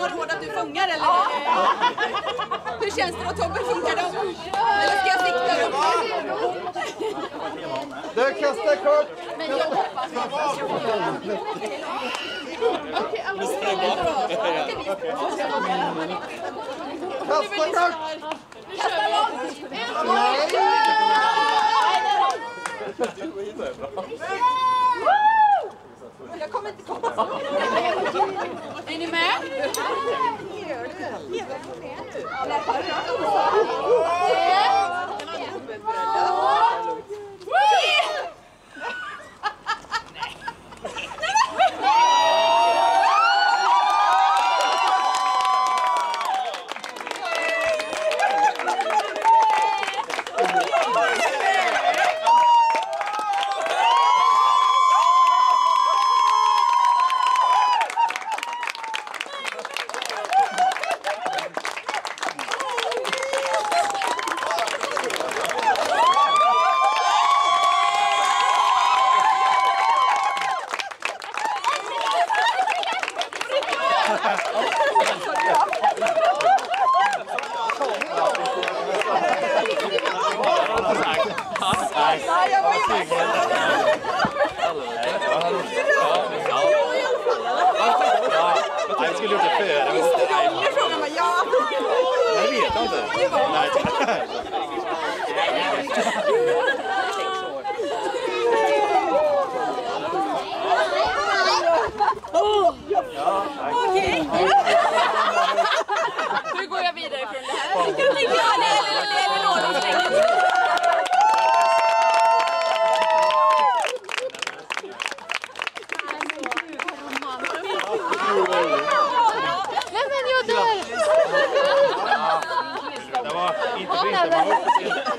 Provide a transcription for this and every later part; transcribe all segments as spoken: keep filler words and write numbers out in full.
man har råd att du fångar, eller? Ja. Hur känns det då, Tobbe? Funkar det? Eller ska jag sikta upp? Du, kasta kort! Men jag hoppas att jag ska få göra. Okej, alla ska vara. Kasta kort! Kasta långt! Det är bra. Jag kommer inte komma så. Är ni med? Inte vinter, men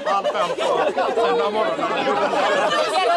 halv fem på söndag morgon.